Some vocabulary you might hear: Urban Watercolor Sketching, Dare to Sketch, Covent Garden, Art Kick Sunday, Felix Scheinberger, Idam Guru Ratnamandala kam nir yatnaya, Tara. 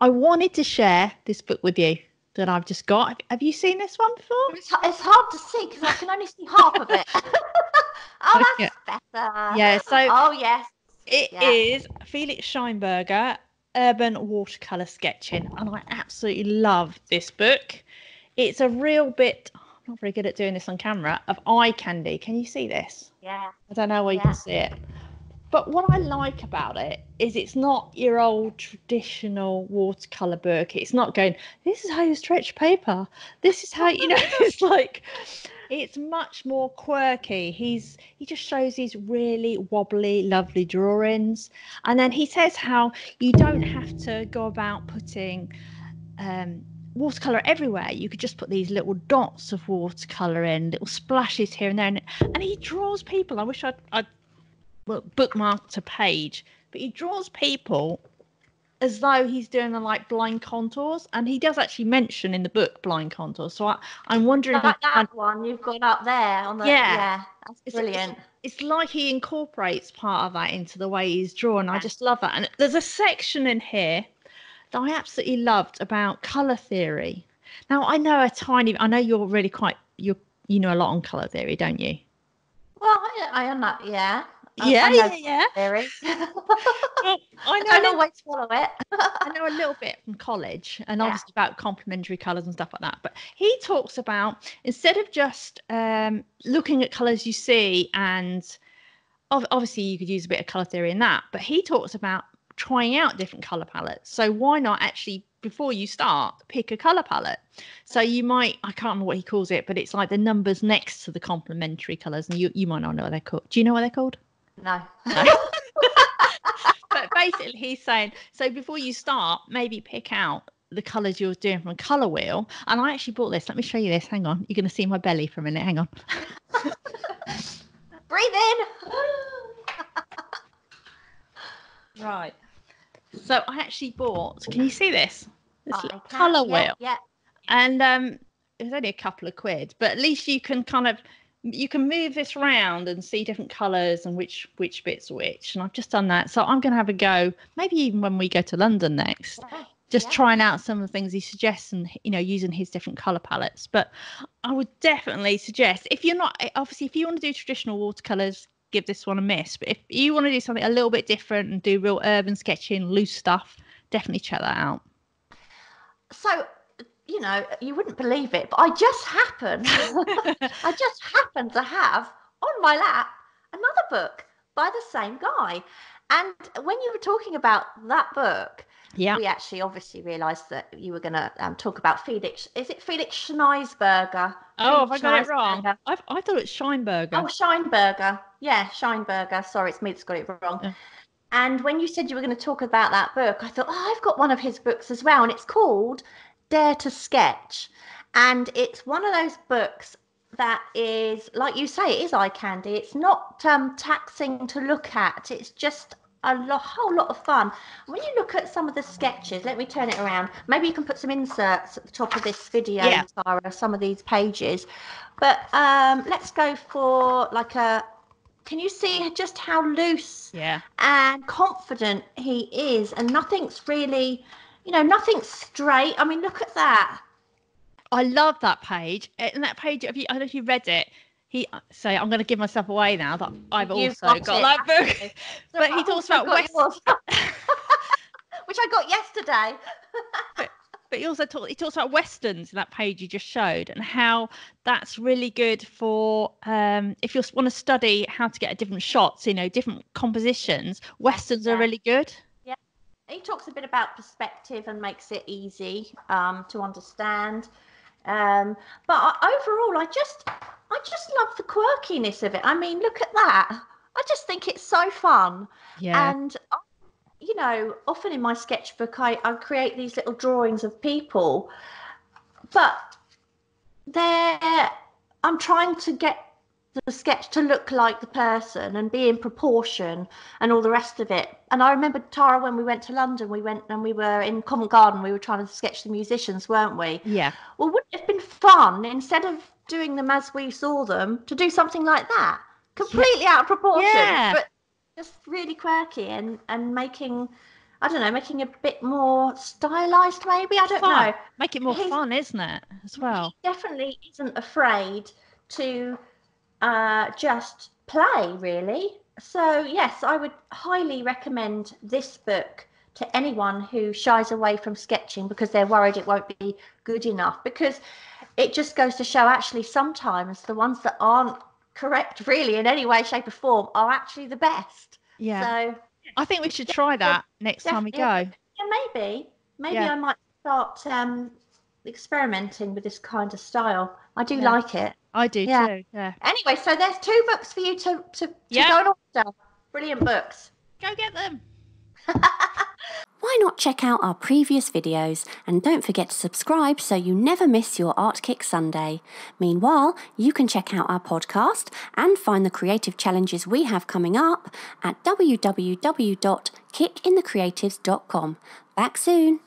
I wanted to share this book with you that I've just got. Have you seen this one before? It's hard to see because I can only see half of it. Oh, that's better. Yeah. So. Oh yes. It is Felix Scheinberger, Urban Watercolor Sketching, and I absolutely love this book. It's a real bit. I'm not very good at doing this on camera. Of eye candy. Can you see this? Yeah. I don't know where you can see it. But what I like about it is it's not your old traditional watercolour book. It's not going, this is how you stretch paper. This is how, you know, it's like, it's much more quirky. He just shows these really wobbly, lovely drawings. And then he says how you don't have to go about putting watercolour everywhere. You could just put these little dots of watercolour in, little splashes here and there. And he draws people. I wish I'd bookmarked a page, but he draws people as though he's doing the like blind contours, and he does actually mention in the book blind contours. So I'm wondering about that one you've got up there on the yeah that's brilliant. It's like he incorporates part of that into the way he's drawn. I just love that. And there's a section in here that I absolutely loved about color theory. Now I know you're really quite you know a lot on color theory, don't you? Well, I am not. Yeah. Well, I don't always follow it. I know a little bit from college, and obviously about complementary colours and stuff like that. But he talks about, instead of just looking at colours you see, and obviously you could use a bit of colour theory in that, but he talks about trying out different colour palettes. So why not actually, before you start, pick a colour palette? So you might, I can't remember what he calls it, but it's like the numbers next to the complementary colours, and you might not know what they're called. Do you know what they're called? No. But basically he's saying, so before you start, maybe pick out the colours you're doing from a colour wheel. And I actually bought this. Let me show you this. Hang on. You're going to see my belly for a minute. Hang on. Breathe in. Right. So I actually bought, can you see this? This colour wheel. Yeah. And it was only a couple of quid, but at least you can kind of, you can move this round and see different colours and which bits which. And I've just done that, so I'm going to have a go, maybe even when we go to London next, trying out some of the things he suggests, and you know, using his different colour palettes. But I would definitely suggest, if you want to do traditional watercolours, give this one a miss. But if you want to do something a little bit different and do real urban sketching, loose stuff, definitely check that out. So you know, you wouldn't believe it, but I just happened to have on my lap another book by the same guy. And when you were talking about that book, we actually obviously realised that you were going to talk about Felix. Is it Felix Scheinberger? Oh, have I got it wrong? I thought it's Scheinberger. Oh, Scheinberger. Yeah, Scheinberger. Sorry, it's me that's got it wrong. And when you said you were going to talk about that book, I thought, I've got one of his books as well, and it's called Dare to Sketch, and it's one of those books that is, like you say, it is eye candy. It's not taxing to look at. It's just a whole lot of fun. When you look at some of the sketches, let me turn it around. Maybe you can put some inserts at the top of this video, Sarah, some of these pages. But let's go for like a, can you see just how loose and confident he is? And nothing's really, you know, nothing's straight. I mean, look at that. I love that page. And that page, I don't know if you read it. So I'm going to give myself away now that I've also got that book. But he talks about which I got yesterday. But he also talks about Westerns in that page you just showed, and how that's really good for if you want to study how to get different shots, you know, different compositions. Westerns are really good. He talks a bit about perspective and makes it easy to understand. But overall, I just love the quirkiness of it. I mean, look at that. I just think it's so fun. Yeah. And, you know, often in my sketchbook, I create these little drawings of people. But I'm trying to get the sketch to look like the person and be in proportion and all the rest of it. And I remember, Tara, when we went to London, we went and we were in Covent Garden, we were trying to sketch the musicians, weren't we? Yeah. Well, wouldn't it have been fun, instead of doing them as we saw them, to do something like that? Completely out of proportion, but just really quirky and making I don't know, making a bit more stylized, maybe. I don't know. Make it more fun, isn't it? As well. He definitely isn't afraid to just play, really. So yes, I would highly recommend this book to anyone who shies away from sketching because they're worried it won't be good enough, because it just goes to show actually sometimes the ones that aren't correct really in any way, shape or form are actually the best. Yeah. So I think we should try that next time we go. Yeah, maybe I might start experimenting with this kind of style. I do like it. I do too. Yeah. Anyway, so there's two books for you to go and order. Brilliant books. Go get them. Why not check out our previous videos, and don't forget to subscribe so you never miss your Art Kick Sunday. Meanwhile, you can check out our podcast and find the creative challenges we have coming up at www.kickinthecreatives.com. Back soon.